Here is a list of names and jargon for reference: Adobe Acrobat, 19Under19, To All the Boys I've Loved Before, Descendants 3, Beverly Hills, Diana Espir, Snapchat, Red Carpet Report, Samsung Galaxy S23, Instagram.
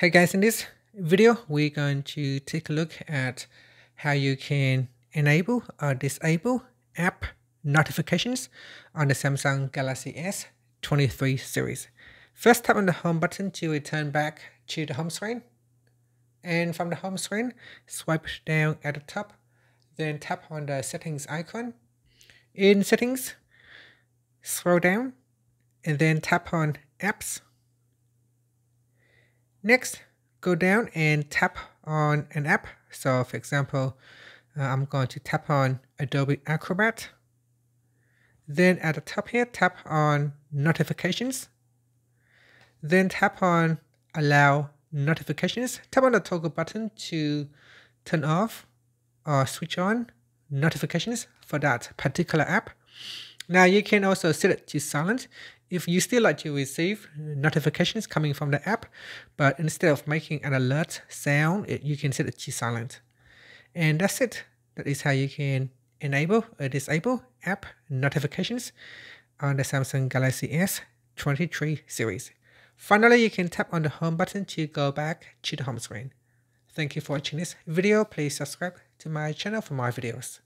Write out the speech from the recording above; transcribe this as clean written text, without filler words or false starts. Hey guys, in this video, we're going to take a look at how you can enable or disable app notifications on the Samsung Galaxy S23 series. First, tap on the home button to return back to the home screen. And from the home screen, swipe down at the top, then tap on the settings icon. In settings, scroll down and then tap on apps. Next, go down and tap on an app. So for example, I'm going to tap on Adobe Acrobat. Then at the top here, tap on notifications. Then tap on allow notifications. Tap on the toggle button to turn off or switch on notifications for that particular app. Now you can also set it to silent if you still like to receive notifications coming from the app, but instead of making an alert sound, you can set it to silent. And that's it. That is how you can enable or disable app notifications on the Samsung Galaxy S23 series. Finally, you can tap on the home button to go back to the home screen. Thank you for watching this video. Please subscribe to my channel for more videos.